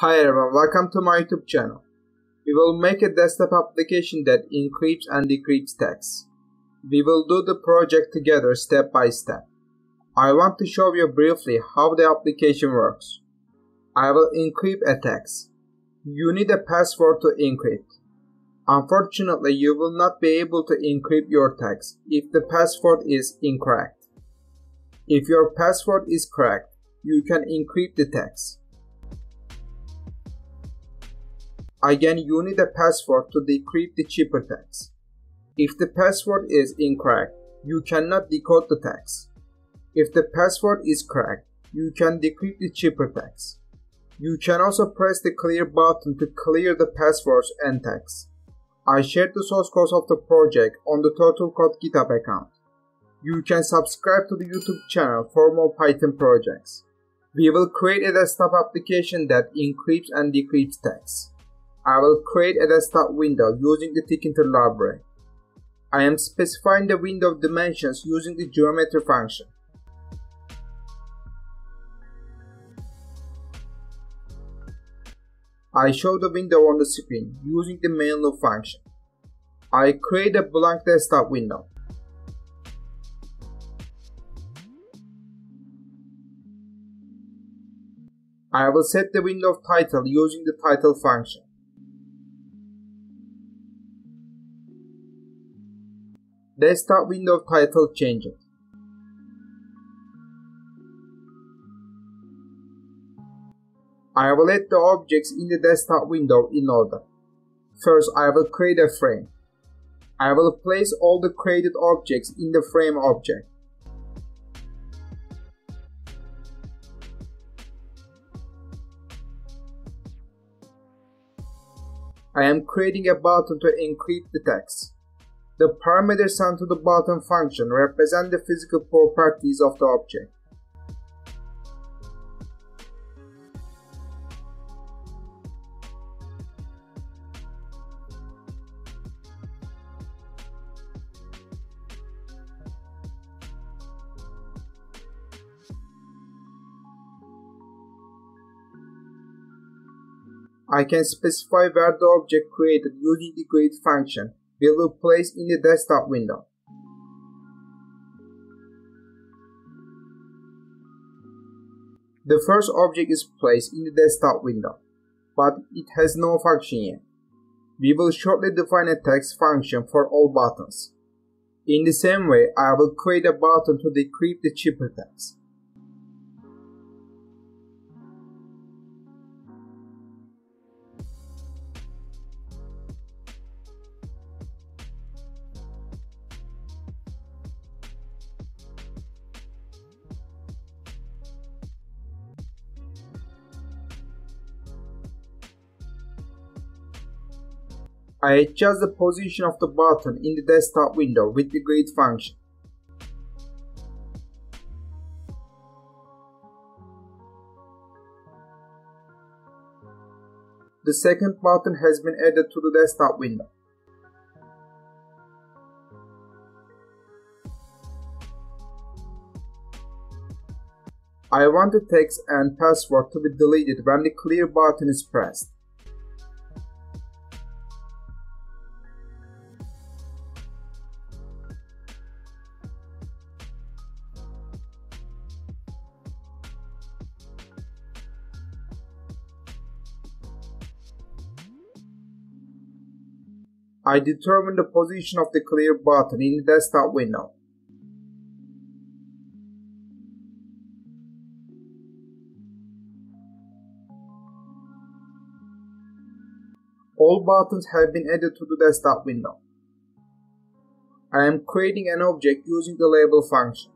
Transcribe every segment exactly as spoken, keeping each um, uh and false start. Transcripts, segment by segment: Hi everyone, welcome to my YouTube channel. We will make a desktop application that encrypts and decrypts text. We will do the project together step by step. I want to show you briefly how the application works. I will encrypt a text. You need a password to encrypt. Unfortunately, you will not be able to encrypt your text if the password is incorrect. If your password is correct, you can encrypt the text. Again, you need a password to decrypt the cheaper text. If the password is incorrect, you cannot decode the text. If the password is correct, you can decrypt the cheaper text. You can also press the clear button to clear the passwords and text. I shared the source code of the project on the TurtleCode GitHub account. You can subscribe to the YouTube channel for more Python projects. We will create a desktop application that encrypts and decrypts text. I will create a desktop window using the Tkinter library. I am specifying the window dimensions using the geometry function. I show the window on the screen using the main loop function. I create a blank desktop window. I will set the window title using the title function. Desktop window title changed. I will add the objects in the desktop window in order. First, I will create a frame. I will place all the created objects in the frame object. I am creating a button to encrypt the text. The parameters sent to the button function represent the physical properties of the object. I can specify where the object created using the create function will be placed in the desktop window. The first object is placed in the desktop window, but it has no function yet. We will shortly define a text function for all buttons. In the same way, I will create a button to decrypt the cheaper text. I adjust the position of the button in the desktop window with the grid function. The second button has been added to the desktop window. I want the text and password to be deleted when the clear button is pressed. I determine the position of the clear button in the desktop window. All buttons have been added to the desktop window. I am creating an object using the label function.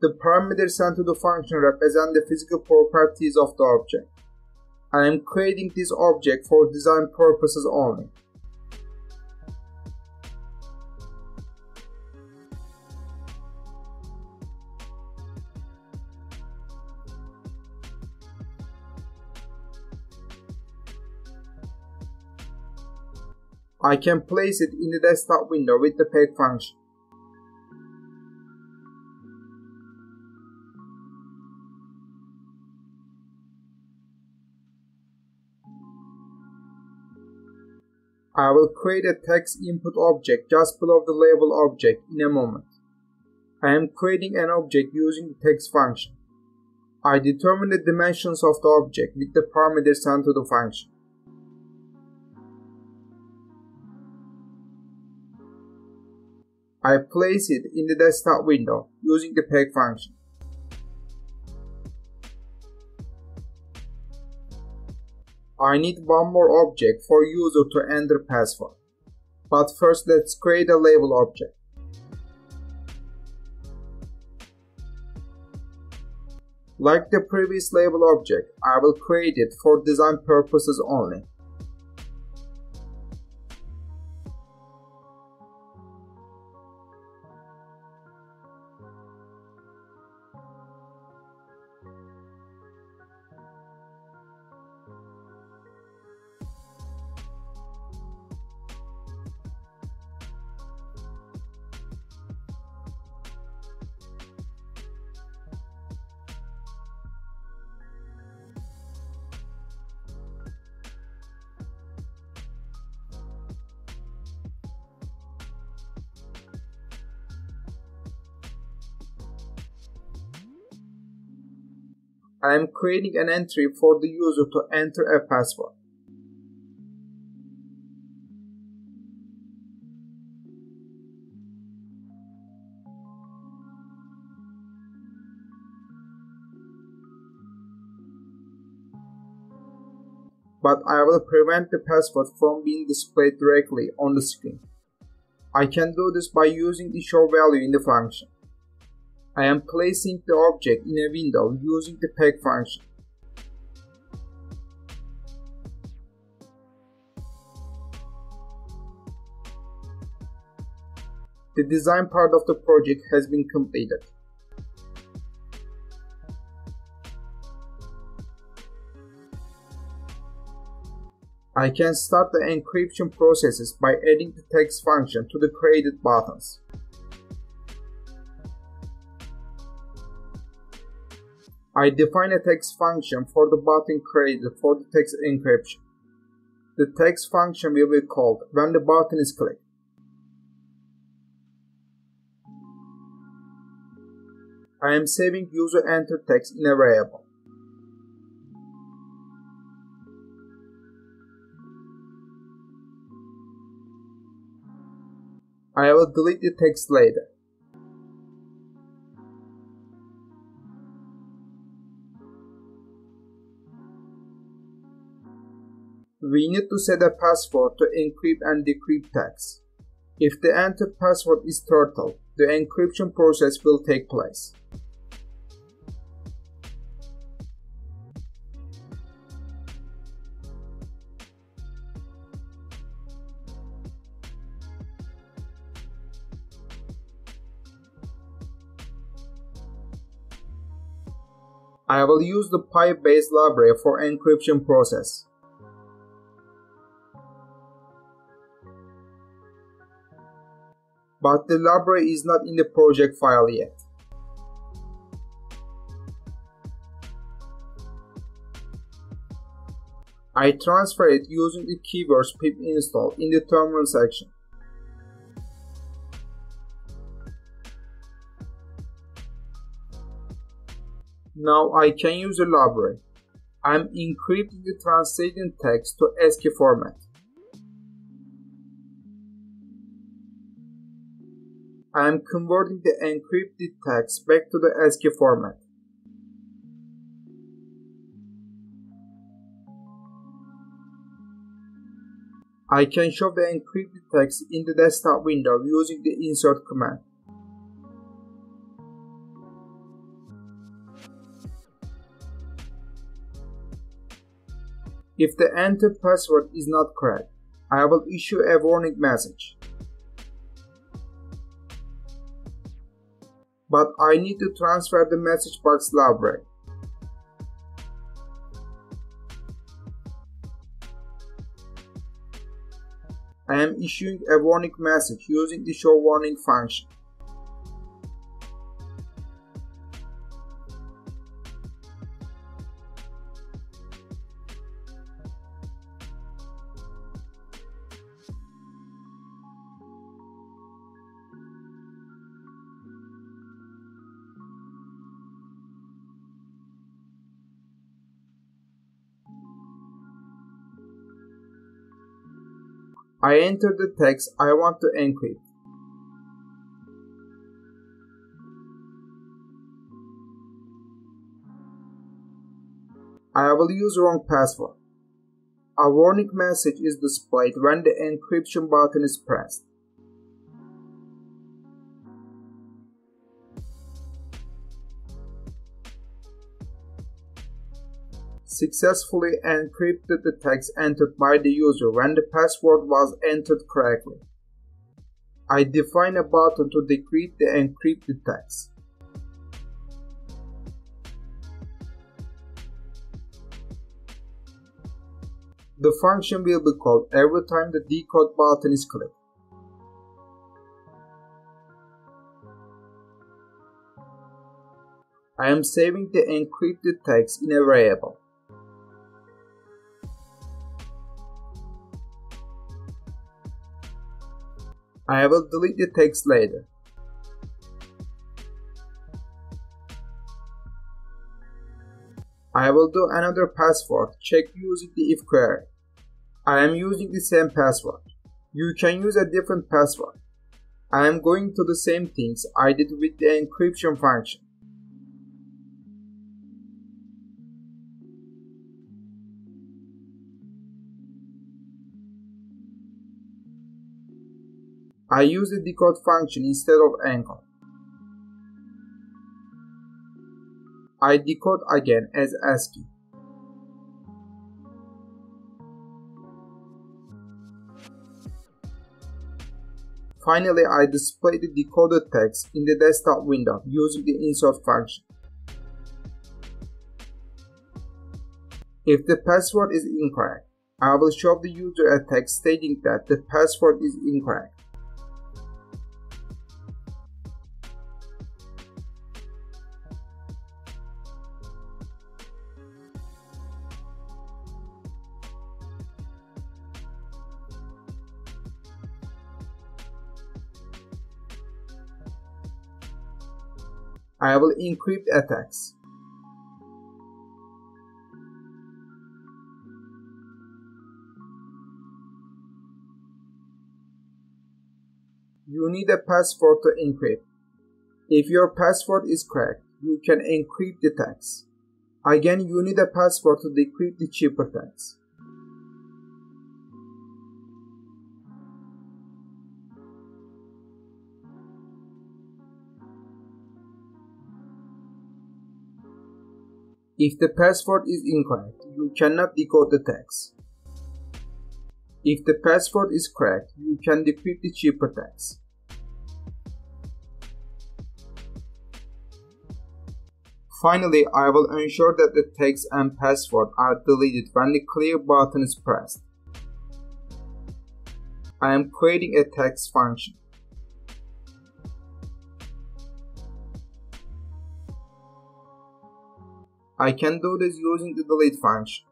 The parameters sent to the function represent the physical properties of the object. I am creating this object for design purposes only. I can place it in the desktop window with the peg function. I will create a text input object just below the label object in a moment. I am creating an object using the text function. I determine the dimensions of the object with the parameters sent to the function. I place it in the desktop window using the peg function. I need one more object for user to enter password. But first let's create a label object. Like the previous label object, I will create it for design purposes only. I am creating an entry for the user to enter a password. But I will prevent the password from being displayed directly on the screen. I can do this by using the show value in the function. I am placing the object in a window using the peg function. The design part of the project has been completed. I can start the encryption processes by adding the text function to the created buttons. I define a text function for the button created for the text encryption. The text function will be called when the button is clicked. I am saving user enter text in a variable. I will delete the text later. We need to set a password to encrypt and decrypt text. If the entered password is turtle, the encryption process will take place. I will use the PyBase library for encryption process. But the library is not in the project file yet. I transfer it using the keywords pip install in the terminal section. Now I can use the library. I am encrypting the translated text to ASCII format. I am converting the encrypted text back to the ASCII format. I can show the encrypted text in the desktop window using the insert command. If the entered password is not correct, I will issue a warning message. But I need to transfer the message box library. I am issuing a warning message using the show warning function. I enter the text I want to encrypt. I will use wrong password. A warning message is displayed when the encryption button is pressed. Successfully encrypted the text entered by the user when the password was entered correctly. I define a button to decrypt the encrypted text. The function will be called every time the decode button is clicked. I am saving the encrypted text in a variable. I will delete the text later. I will do another password check using the if query. I am using the same password. You can use a different password. I am going to the same things I did with the encryption function. I use the decode function instead of encode. I decode again as ASCII. Finally, I display the decoded text in the desktop window using the insert function. If the password is incorrect, I will show the user a text stating that the password is incorrect. I will encrypt a text. You need a password to encrypt. If your password is correct, you can encrypt the text. Again, you need a password to decrypt the cheaper text. If the password is incorrect, you cannot decode the text. If the password is correct, you can decrypt the cheaper text. Finally, I will ensure that the text and password are deleted when the clear button is pressed. I am creating a text function. I can do this using the delete function.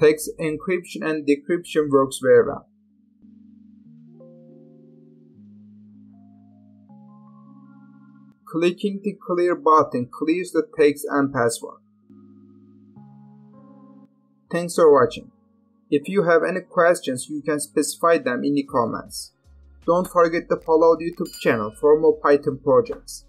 Text encryption and decryption works very well. Clicking the clear button clears the text and password. Thanks for watching. If you have any questions, you can specify them in the comments. Don't forget to follow the YouTube channel for more Python projects.